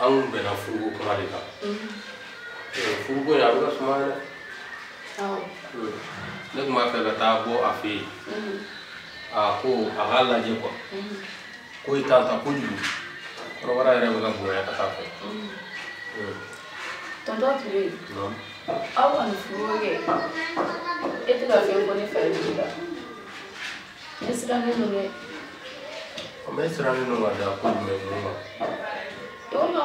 ang bela fugu kumari ka. Fugu ko yaru ka sumara. Tau. Nek mata kata bo afi. Aku agal aja ko. Koi tanta kuju. Robara era bukan buaya kata ko. Tonton tiri. Aku anu fugu ke. Itu lah yang kau ni faham. Esra ni mana? Kami esra ni nunggu ada aku di mana. Don't know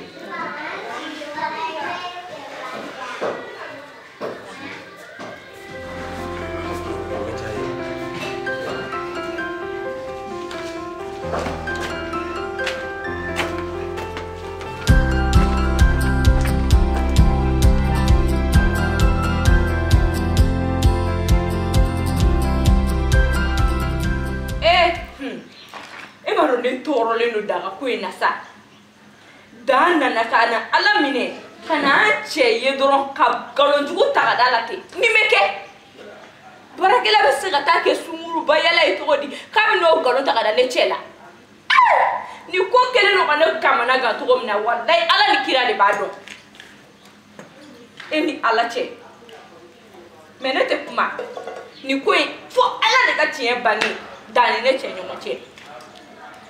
Torolendo daga ko inasa dana nakana alamine kana che yedron kab kalonjugo tagadalate nimeke barakela besiga take sumuru bayala itodi kamino galo tagadane chela ni kokele no kana kamana ga togomna wallahi ala likira le bado eni ala che menete kuma ni koi fo ala daga tie bani dani ne chenyo moche.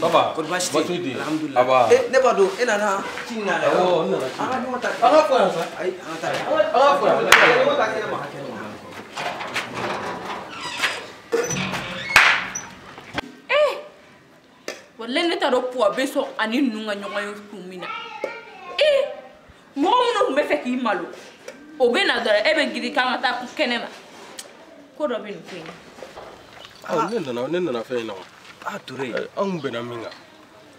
Baba, good bye. Alhamdulillah. Never do. Oh, no. Ature, ang benaminga.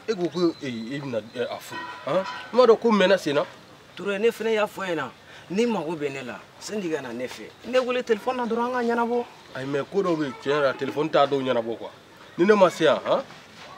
Ego ko ibna afu. Ha? Mado ko menasina. Ture ne fene ya fuena. Ni mago benela. Sindiga na nefe. Ne gole telephone na duranga nyana bo. Ai me ko do be chera telephone ta do nyana bo kwa. Ni ne masia, ha?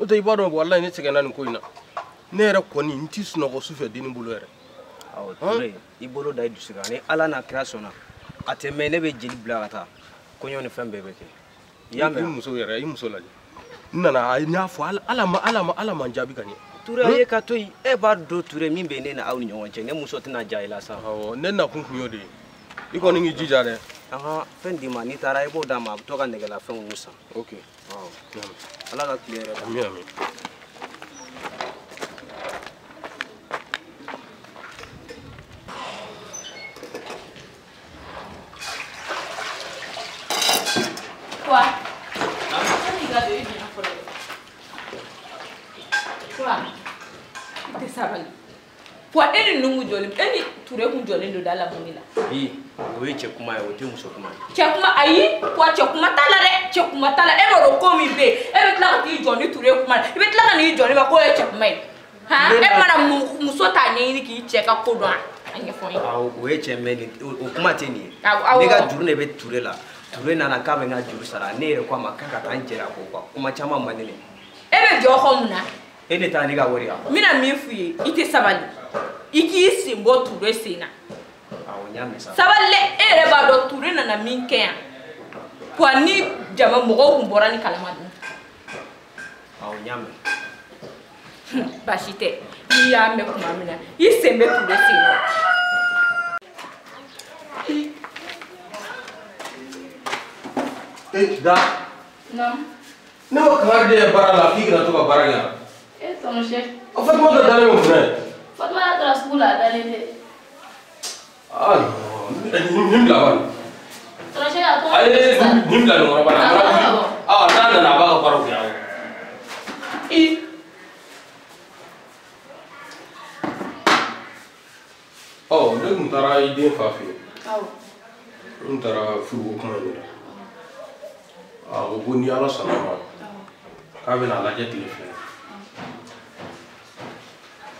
no te ibado wallahi ne tsekana nko ina ne era koni ntis no go sufe dini bulwere awo ture ibolo dai dusika ne ala na krasona ateme ne be jelibla kata konyo ne fembe beke yame muso yera I muso laje. Nana, I now fall Alama Jabicani. Ture Catui ever do to remain Benina out in your chain, Musotina Jailasa. Oh, Nena Kunyodi. You calling you Jijare? Aha, Fendi Manita, I bought them up to Ganegala from Musa. Okay. Oh, a lot of clear. Any to Jolen do Dalla Bonilla. He, we check my Timus of mine. Chakma, I watch your Matala, Chokmatala, ever call me bay, ever cloud you Johnny to Rekman, even Lana, you Johnny, a checkmate. Ha, Madame Musota, Niki, check up for one. And your phone. I'll wait a minute, Matini. I'll get to Nebet Turella, to Renana Cabana Jusa, near Quamacata and Jerapo, Macama Manili. Ever your home now. ele taliga woria mina mifuye ite sabali iki simbo ture sena awonya mesa sabale ele ba do ture na minken kwani jama mogo kumbora ni kalamadu awonya me bashite iya me kuma mina isembe ture sena da não não cardia para lá fica tu para lá é só no chefe o Fatma tá dando um freno Fatma tá transpula tá leve ah não nem lá vai tranche a tua aí nem lá não vai ah nada na vaga para o que e oh não terá ideia fácil ah não terá fogo com ele ah o boniala salama cabe na laje telefone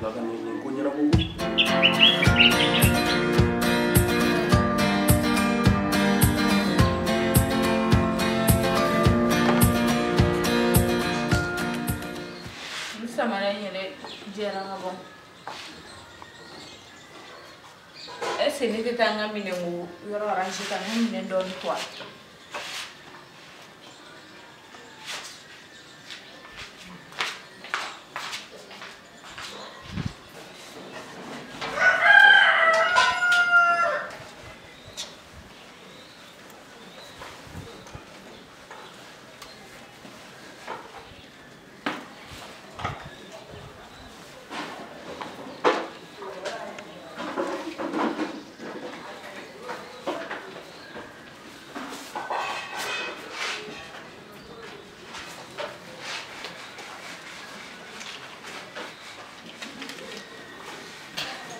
Laga nem conhecer a boca. Não sabe mais ele gerar na boca. Se ele te tanga minengo, eu arranjo tanga minen dono quatro.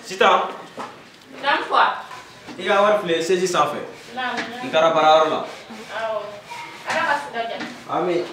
Sita. Não foi. E agora falei, seja safe. Não. Encara para a orla. Ah. Agora passa daí. Amém.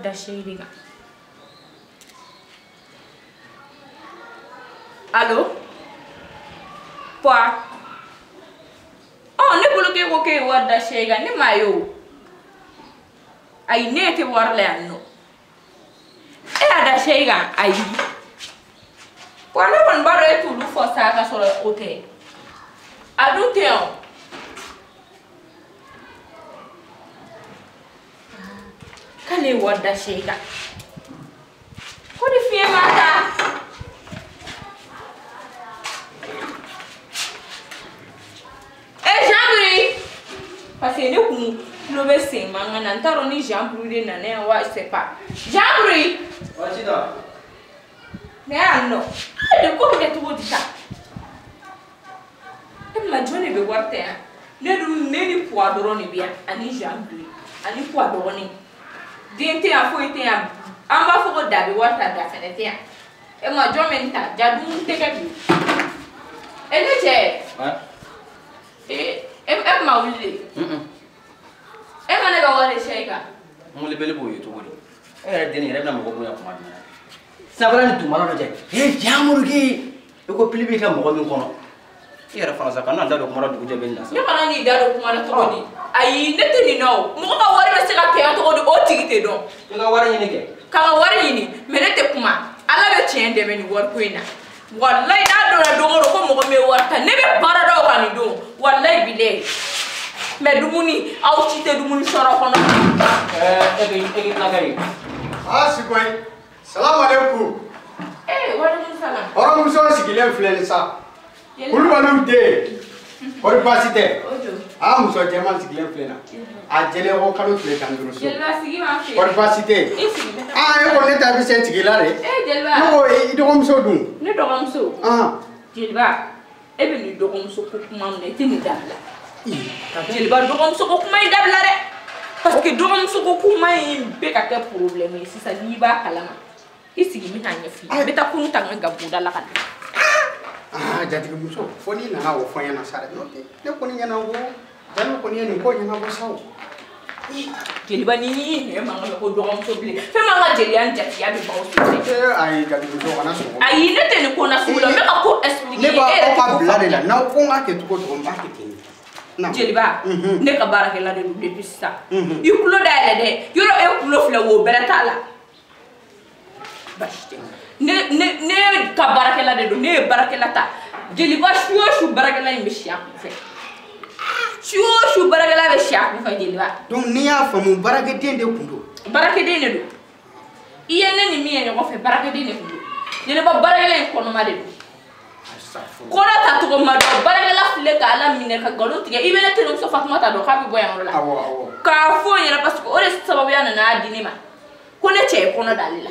Dashiriga. Alô? Pá. Oh, ne bloquei o que o Dashiriga nem maio. Aí nem te warle ano. É a Dashiriga aí. Quando eu não é tudo forçado sobre o hotel. Adultão. Kale wada shega. Kodi fie mata. Eh Jambri. Passez le coup. Le bessé manga nantaroni Jambri na ne wa sepa. Jambri. Wajida. Ne anno. De ko ke tubo dita. Dem la jone be warte. Ne dum ne ni poadroni bia ani Jambri. Ani poadroni. Dente a foite a amba fogo dabi wata da fenete a e ma jomenta jadun teke bi Eleje. Ma wili. Ba wale sheka. Muli bele boyo to wori. Deni re na mo ko ya kuma ni. Sabara ni tumalo je. Jamurugi. Iko pilibi ka mo ko min kono. Era Franza kana ndalo ko mara du je benna. Ni kana ni dalo ko mara to ni. Ayi nete ni no. Mo ba wori na se ka ke to do otigite do. Nga wori ni ke. Ka wori ni menete kuma. Ala be chende be ni wor ko ina. Wallahi na do ko mo ko me warta. Ne be para do ka ni do. Wallahi bile. Mais Dumuni, Aouchite Dumuni Sorokona. Eh, Nagari. Ah, c'est quoi? Salam alaikum. Eh, what is it? Or, nous sommes qui l'aiment flair ça. Oulou de. Or, pas si t'es. Ah, nous sommes tellement qui l'aiment flair. A gelé au calot les candros. Or, pas si t'es. Ah, on est à Vicente Gilare. Eh, Delva. Non, il dorme so doux. Ne dorme so. Ah, Delva. Eh, ben, il dorme so pour m'emmener. Jelba dogon soko kuma idabla re parce que dogon soko kuma imbe ka ka problème ici ça ni ba kala ma ici mi na nyafi be ta kunu ta nga buda la kan ah jadi muso foni na hawo fanya na sare note ne koni nya na wo jalo koni ni ko nya na bo sawo jelba ni e ma ko dogon so ble fe ma nga jelian jati ya be ba o so ay jadi muso kana so ay ne te ne ko na sulo me ka ko expliquer ne ba ko bla de la na ko nga ke to ko do ba ke Jeliba, ne ka baara kɛ la de depuis ça. I kulo da yɛlɛ dɛ. Yɔrɔ e kulo filɛ wo bɛrɛ t'a la. Basi tɛ. Ne ka baarakɛla de don, ne ye baarakɛla ta. Jeliba su o su baarakɛla in bɛ si a kun fɛ. Su o su baarakɛla bɛ si a kun fɛ Jeliba. Donc n'i y'a faamu baarakɛden de kun don. Baarakɛden de don. I ye ne ni min ye ɲɔgɔn fɛ baarakɛden de kun don. Jeliba baarakɛla in kɔnɔma de don. Kora ta to mado barela fle ka ala mine ka galotige ibele tele so fatuma ta do ka bi boya ngola ka fo yera parce que ore sababu yana na adinima kone che kono dalila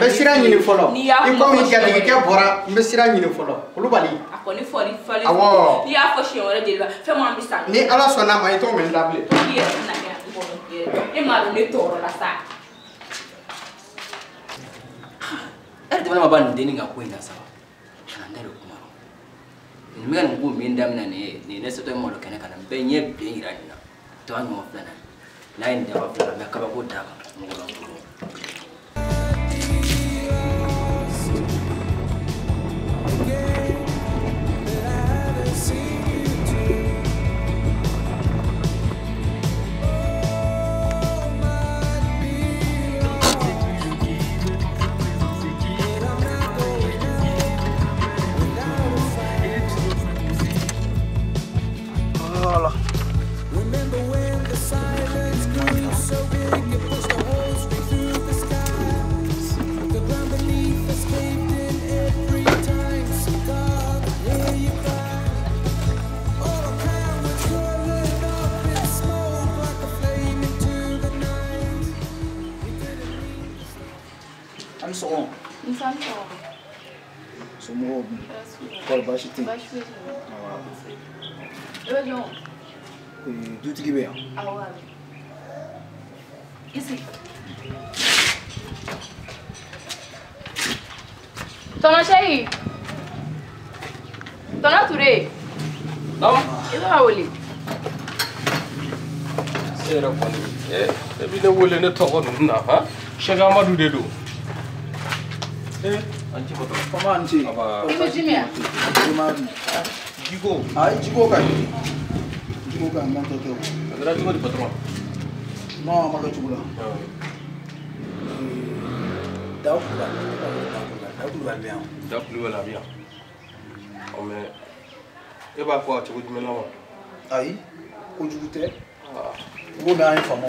besira nyini folo iko mi jatigike bora besira nyini folo kulubali akoni fori fali ni afo shi ore Jeliba fe mo ambisa ni ala so na ma ito men dable yes na ya ko e maru le toro la sa erte wala mabani deni ngakoi na sa Nandalo kumaro. Nimega ngubu minda mina ne ne soto mo lokene kana benye bengira dina. To an mo plana. Line da wa plana ka ba ko daga. Ne toko na ha chega madu de do eh anti boto kama anti aba imejimia imadu jigo ai jigo ka manto to adra jigo de patron no ma ka chula daou la bien o me e ba ko jigo de melawa ai ko jigo te ah mo na infamo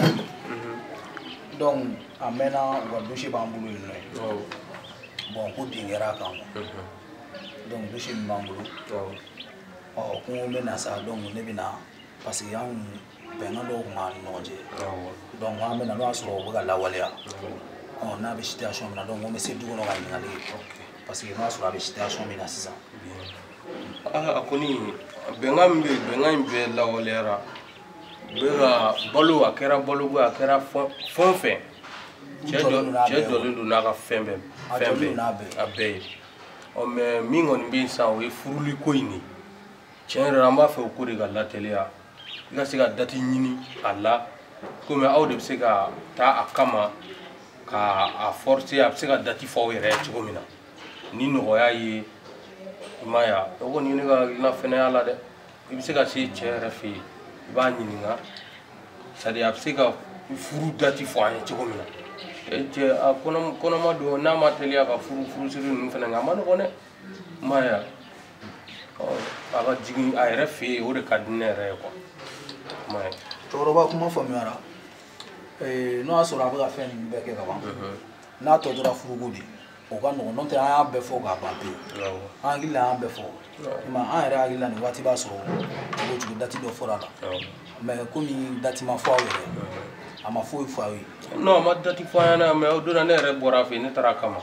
donc amena wa dossier bambulu ni bon ko dingera kan donc dossier bambulu oh ko mena sa donc ne bina parce que yan Penga logman noje. Don't want me to last over a lawyer. Oh, Navish Tasha, I don't want me to do no running away. Because you must ravish Tasha Minasa. Ah, Akuni, Bengambi, Bengambi, Lawlera, Bera, Bolu, Akera, Bolu, Akera, Fonfe. Jedolin do not have family, a babe. Or Mingon being some way fully queeny. Chen Ramafo Kuriga Latelia. Gasiga Datinini, Allah, come out of Sega, Ta Akama, a forty up Sega Dati for a regumina. Nino Hoya Maya, the one you know, Fenella, if Sega see Cherafi, Banina, Sadia Sega, Furu Dati for a chumina. A Conoma do Nama Telia, a Furu Fenangamano, Maya. Aba jigin a yɛrɛ fɛ yen o de ka di ne yɛrɛ ye quoi. Cɛkɔrɔba kuma faamuyara. N'o y'a sɔrɔ a bɛ ka fɛn ninnu bɛɛ kɛ ka ban. N'a tɔ tora furuko de o ka nɔgɔn n'o tɛ an y'a bɛɛ fɔ k'a ban pewu. An hakili la an bɛɛ fɔ. An yɛrɛ hakili la nin waati b'a sɔrɔ cogo dati dɔ fɔra a la. Mɛ komi dati ma fɔ aw yɛrɛ a ma foyi fɔ aw ye. Non a ma dati fɔ an ɲɛna mɛ o don na ne yɛrɛ bɔra a fɛ yen ne taara a kama.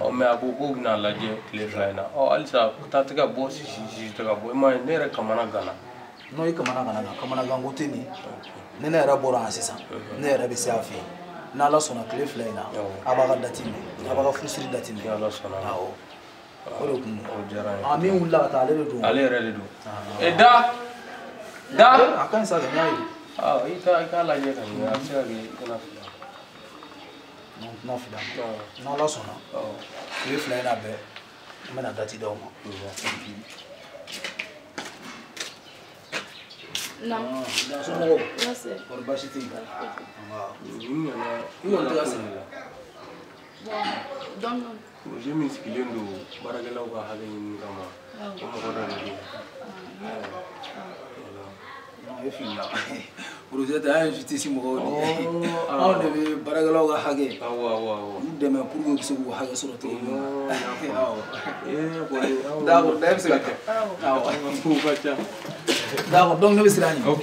Oh, mais à beaucoup n'a la gueule les vaina. Oh, Alisa, t'as tes gars boss ici, t'as gars boy. Moi, il n'est comme un gana. Non, il comme un gana goûté ni. N'est pas bon à ça. N'est pas baissé à fille. N'a la sonne clé flena. Abaga datime. Abaga frustré datime. N'a la sonne. Ah oh. Oh le coup. Oh jara. Ami ou là, t'as allé le dos. Allez, allez le dos. Et da, da. À quand ça gagne? Ah, il t'a la gueule. C'est la gueule. Non, fida. Non, là, son. Tu veux faire un abe? Mais la date est d'homme. Non. Là, son. Là, c'est. Pour bâcher. Où on doit se mettre? Bon, non. J'ai mis ce qu'il y a de baragala ou à Hagen. Non, il finit là. Vous êtes invité ici, mon gars. On devait baragaloga haguer. Nous demain pour nous que vous haguez sur le terrain. D'accord, d'ailleurs c'est là. D'accord, donc nous sommes là. Ok.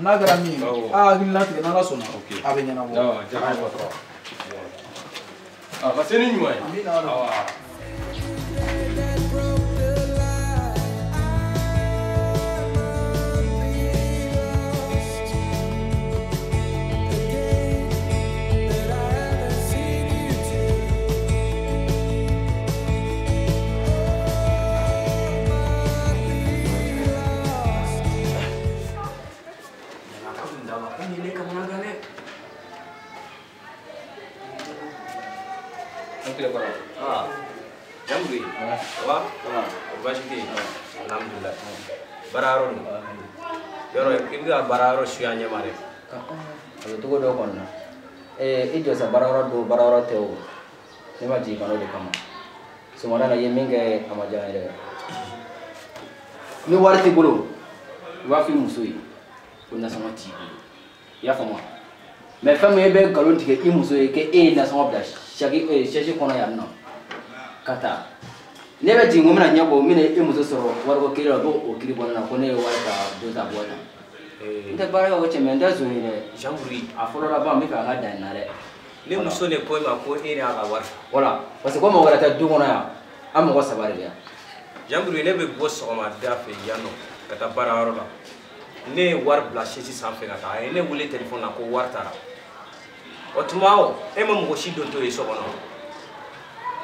Nagrami. Ah, il n'a pas de narration. Ok. Avec nous. Ah, j'ai rien d'autre. Ah, parce que nous ouais. Bararo, you are Bararo Shianya Mare. I will go on. It was a Bararo do Bararo Teo. Never give another come. So, Madame Yeminga Amaja. You are the Guru. You are Musui. You are not Yafama. My family beg Kalun to get Imusui, get aid as one of the Shaggy Shashikona. Kata. Never think women and young women, it was or what killer or kill one of the water. The barrel which a man does in a jamboree, I follow about make a hard and not it. Little soon a poem of 4 8 hours. Voila, was a woman what I do now. I'm what's about it. Jamboree never was on my daffy yano, at a barrel. Nay, war blushes something at I never will telephone a water. But tomorrow, Emma was she don't do his own.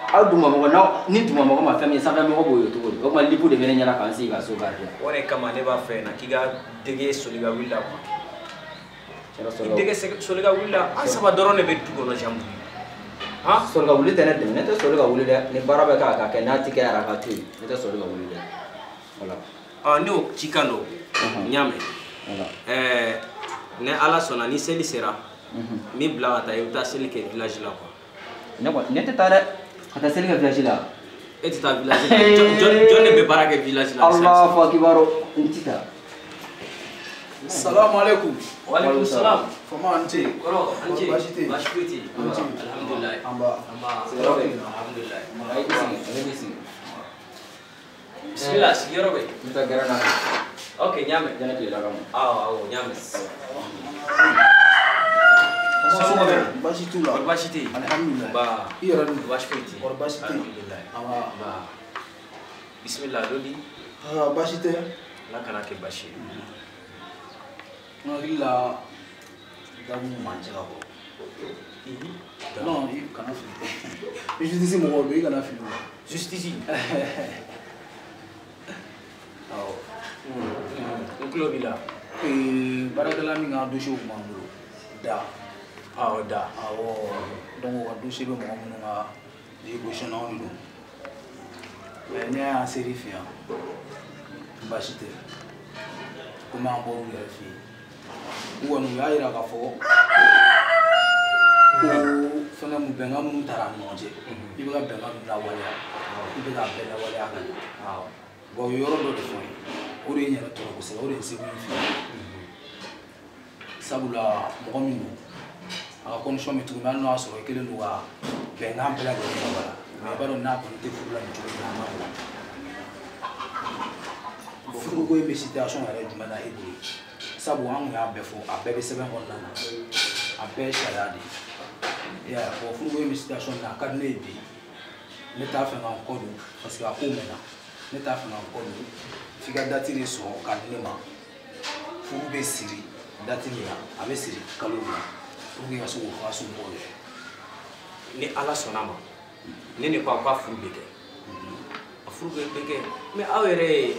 How do I need to mama my family? Sometimes I go to work. But my life is very difficult. See, I so bad. When I come, I never fail. Nakiga dege soliga willa. Dege soliga willa. I sabat doron ebe tugo na jambu. Ha? Soliga willa tena demi. Neta soliga willa ne baraba ka ka na tika arakatu. Neta soliga willa. Ola. Ah no chicano. Nyame. Ola. Ne ala sona ni seli sera. Mi blawa ta yuta seli ke village la kwa. Neba neta tare. Ata seli ka village la. Eti ta village. John be bara ka village la. Allahu akbar. Ntita. Assalamu alaikum. Wa alaikum salam. Fama ante. Koro ante. Bashkuti. Alhamdulillah. Amba. Alhamdulillah. Malaikisi. Bismillah. Sirobe. Mutagara na. Okay, nyame. Oh, nyames. Bashiti. Alhamdulillah. Here Bashiti. Or Bashiti. Alhamdulillah. Bismillah Loli. Bashite. Lakanake Bashi. No, illa. Damu manjabo. Non, il cannot feel. Juste ici, mon roi, il cannot feel. Juste ici. Oh. Au club là. Barakala minga do show manglo. Da. Ah da. Ah oh. Donc on do show mo ngona de question on do. Mais nia a serifian. Bashite. Comment bon la fille. Ou on y a ira ka fo. O fana mu benga mu tara noje. Ibe ka benga mu la wala. Ibe ka benga wala ya kan. Ah. Go yoro do fo. Orenye la toro se orenye se wini fi sabula mkomino akon shomi tuma no aso ekele no wa benga bla go wala me ba do na ko te fula ni tuma na ma furu go be situation ala djuma na edu sabu an ya befo abebe se ben honna na abe sharadi ya ko furu go be situation na kadne bi leta fa na ko do parce que ako mena leta fa na ko do figa datini so kadlema furu be siri datini ya abe siri kaloma furu ya so wa so bole ni ala sonama nene kwa kwa furu beke furu beke me awere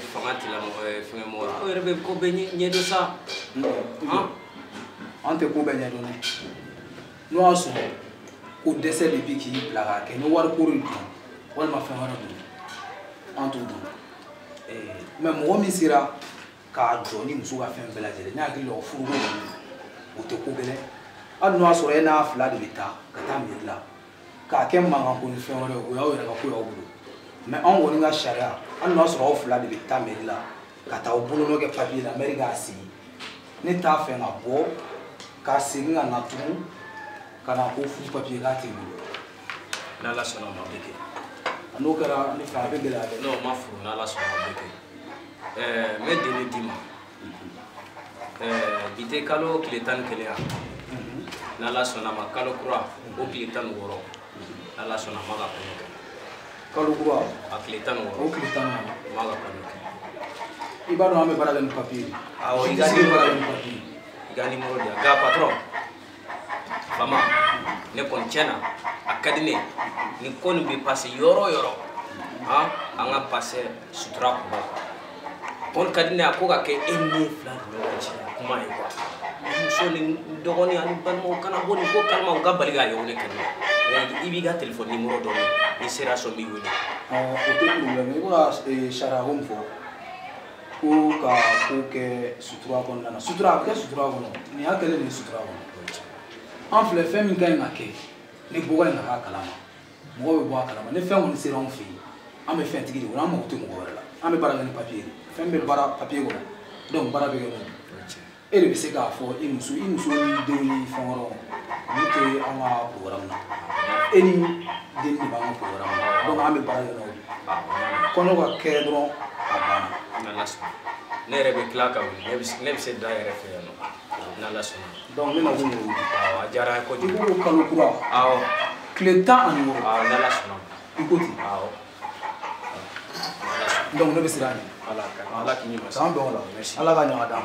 famati la feme mo awere be ko be nyedo sa ha ante ko be nyedo ne no aso ko dese de biki plaga ke no war ko rin wal ma fema do antu do même moi misira car Johnny musuga fait un bel adjectif n'a qu'il leur fourre au te couvre à nous assurer n'a fla de l'état qu'à mille là car qu'un mangan qu'on fait on le voit il a pas eu au boulot mais en on a charia à nous assurer au fla de l'état mille là qu'à ta au boulot nous que papier l'Amérique a si n'état fait un beau car c'est une nature car n'a pas foutu papier là t'es boulot n'a la sonne en anglais no kara ni fa be la no ma furu na la so be ke me de ni dima bite kalo kiletan kelea na la so na ma kalo kura o kiletan woro na la so na ma ga kalo kura a kiletan woro o kiletan ma ga kanu iba no ame para le papier a o igani para le papier igani mo dia ga patron fama ne konchena akadine ni kon be passé yoro yoro ha anga passé sutra ko kon kadine akoka ke enne flat kuma e kwa so ni dogoni ani ban mo kana boni ko kalma o gabali ga yo ne kadine e ibiga telephone numéro do ni sera so mi wini o te problème e ko shara home fo ko ka ko ke sutra ko na sutra ke sutra ko ni akele ni sutra ko en fait femme gagne ma ke ni boga na kalama moi bois calama ne faire on se rend fille am fait tigre on monte mon là am bara le papier femme bara papier go donc bara be go et le c'est qu'à fort il nous donne fond ni que on a programme et ni donne pas un programme donc am bara le quand on va cadron à la semaine ne rebe claque ne c'est d'ailleurs fait non la semaine donc même vous ah jara ko di ko kanu kura ah Clétan en Europe. Ah, là, écoutez. Ah, oh. Donc, nous ne sommes pas là. Allah qui nous a sauvés. Merci. Allah gagne Adam.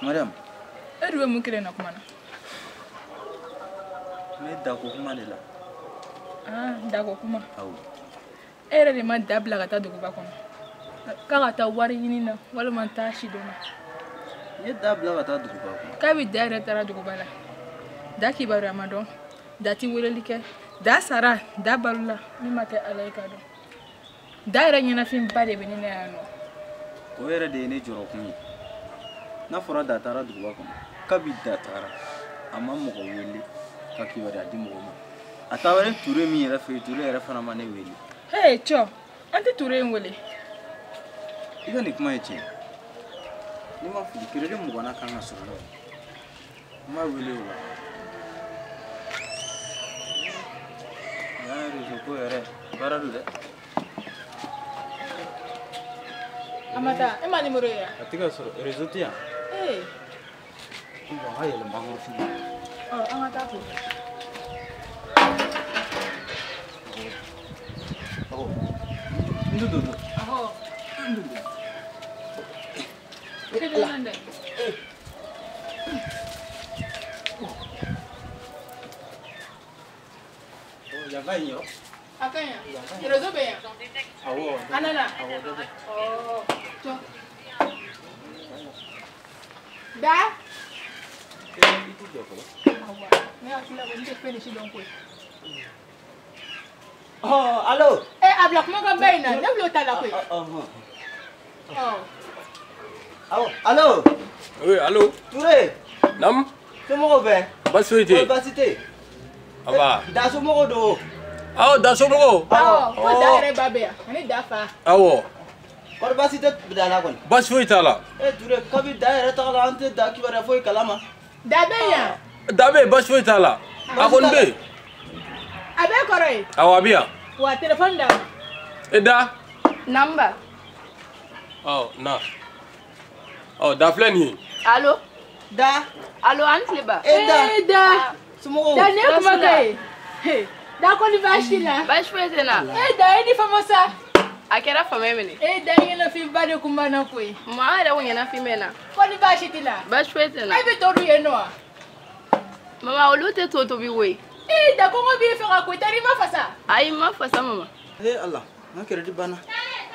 madame, elle veut me créer un accord. Mais d'accord, comment elle est là? Ah, d'accord, comment? Ah oui. Era de man dabla gata do guba kono. Kanga ta wari ni na wala man ta shi do na. Ye dabla gata do guba kono. Ka bi dere tara do guba la. Da ki ba Ramadan. Da ti wele like. Da sara da balula mi mate alaika do. Da re ni na fin ba de be ni na ya no. Ko era de ne joro kun. Na fora da tara do guba kono. Ka bi da tara. Amma mo ko wele. Ka ki wada di mo mo. Atawale ture mi era fe ture era fana mane wele. Hey, Cho, Auntie Turin Willie. Even if my chair, you must be killing one. I can't so long. My Willie. That is a poor barrel. Amata, Emma Morea. I think I saw a result here. Hey, I am among you. Oh, Amata. No, no, no. Oh, no, no. What is it? Oh, you're going to. I'm going to. You're going to. Oh, I'm going to. Oh, Dad? I'm going to finish it. Oh, hello. Eh, I block my baby now. Don't block that quick. Oh. Oh, hello. Oui, hello. Touré. Nam. Tu me reviens. Basité. Basité. Ah bah. Dasso moro do. Ah, dasso moro. Ah, faut d'aller babia. On est d'affaire. Ah ouais. Or basité bedala kon. Basité là. Eh, Touré, quand il d'aller t'as la hante d'aki va refaire kalama. Dabia. Dabia basité là. A konbe. Abia koroi. Awabia. Wa telephone da. Eda. Number. Oh, na. Oh, da fleni. Allo. Da. Allo Antliba. Eda. Eda. Sumo. Da ne kuma kai. He. Da ko ni bashi na. Bashi fete na. Eda edi famosa. Akera famemene. Eda yena fi bade kuma na koi. Ma da wonya na fi mena. Ko ni bashi tila. Bashi fete na. Ibi toru yeno. Mama olute toto bi we. Eh, d'accord, on vient faire un coup. T'arrives à faire ça? Aïe, ma face à maman. Eh, Allah, ma chérie, tu bannes.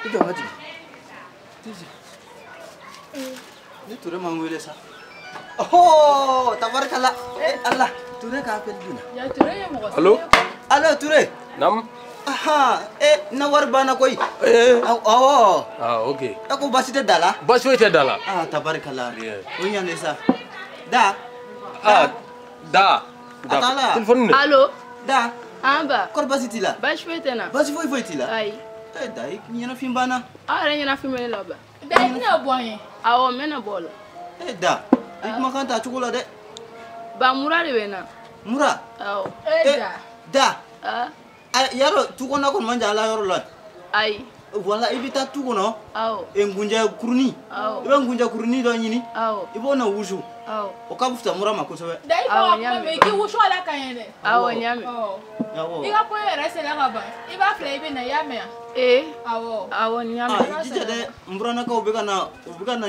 Tu dois m'aider. Tu te remets ça. Oh, tabarakallah. Eh, Allah, tu es capable de nous. Allô? Allô, tu es? Nam. Ah, eh, n'avoir banne quoi? Eh, oh. Ah, ok. T'as quoi, basse de dala? Basse de dala. Ah, tabarakallah. On y en est ça. Da. Ah, da. Téléphone. Allô. Da. Amba. Quand basiti là. Basfouite na. Basfouite fouite là. Aïe. Eh daïk, n'y en a film bana. Ah, rien n'y en a film là-bas. Daïk n'y a boyen. Ah ouais, mais n'a bol. Eh da. Daïk ma quand t'as chocolat de. Bah mura de bena. Mura. Ah ouais. Eh da. Da. Ah. Yaro, tu connais quoi manja la yaro là. Aïe. Voilà, évita tu connais. Ah ouais. Engunja kuruni. Ah ouais. Engunja kuruni dans yini. Ah ouais. Ibo na wuju. Aw o ka buta mura ma ko so be dai ko ma me ki wusho ala kan yene aw nyame aw iga ko era se la baba iba fle ibe na yame eh aw aw nyame dije de mura na ko ubega na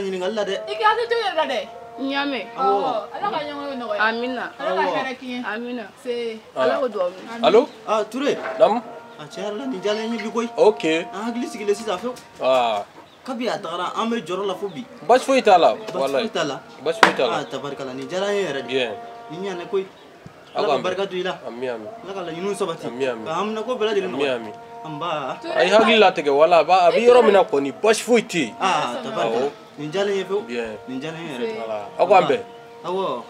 nyinga alla de iga se to yera de nyame aw ala ka nyango no ya amina ala ka kare ki amina se ala ko do allo ah Touré dam a chela ni jale ni bi koy okay ah glisi glisi sa fe ah kabia dara amé jorola fobi bas foita la wallahi bas foita la tabarakallah ni jarani radi ni nyane koy Allah barakatu ila ammi ammi Allah yinu sabati ammi amna ko bela dilu ammi amba ay hagilla tege wala ba abi yoro mina ko ni bas foiti ah tabarakallah ni jarani fo ni jarani radi ako ambe awo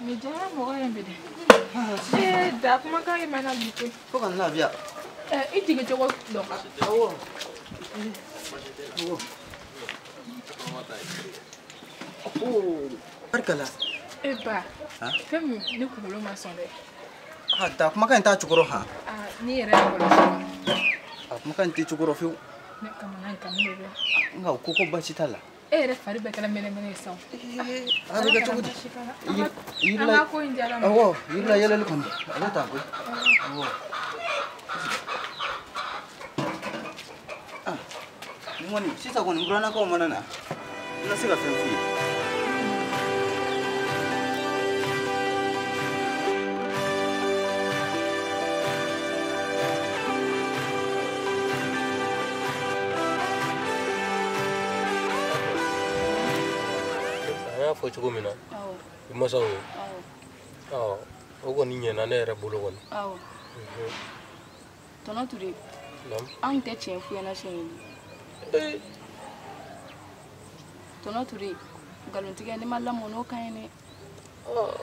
ni jarani mo ambe de ah da kuma kai mana bitu ko kan la bia eh iti ke jogo do ka awo Oh, percala. Eh bah. Hein? Comme nous coulons ma sonde. Ah, t'as comment quand t'as chukuro ha? Ah, ni rien pour ça. Ah, comment quand t'es chukuro fiu? Ne kamana kamile. Nga koko bachita la. Eh, refari bekala mele son. Eh, ah, beka chukuro. Ila. Ah wow, ila yala lukondi. Ala tapo. Wow. Moni, si ça qu'on brana comme on en a, on a c'est la fin. fo chugo mina. Awo. Imasa wo. Awo. Awo. Ogo ni nyana na era bolo woni. Awo. Tono turi. Nam. An te chenfu yana shen. Eh. Tono turi. Galontiga ni malla mono kaine. Oh.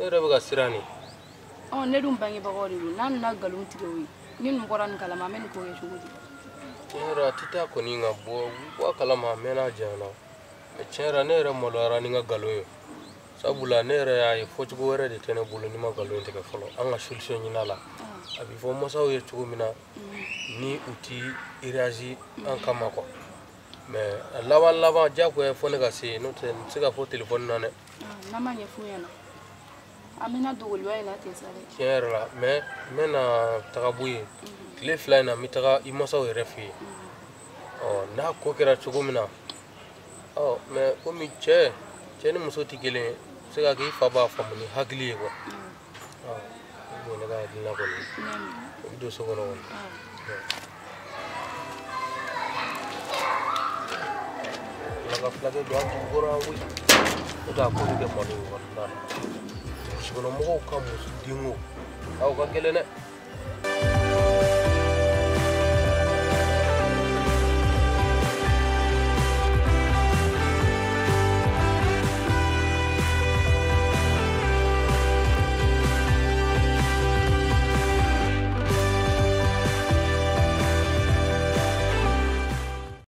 Era buga sirani. Oh ne dum bangi bagori ru. Nan na galontiga wi. Ni ngoran kala ma men ko ye chugo. Era tita koninga bo wa kala ma mena jana. Chera nere molara ninga galoyo sabula nere ay fochgo wore de tena bulu nima galoyo te ka folo anga solution ni nala abi fo mosa o yetu mina ni uti iragi an kama ko me lawa lawa jako e fone ka se no ten sika fo telephone nane mama nye fu yana amina dogolwa ina te sare chera me mena takabuye le fly na mitaka imosa o refi oh na ko kera chugo mina. Oh, mais comme il est, c'est une musée qui est, c'est la grille faba famille, haglier quoi. Ah, on est là il n'a pas le. Deux secondes. La gaffe doit toujours avoir. On doit courir des malins. Je veux le mot comme dingo. Ah, on va quelle est?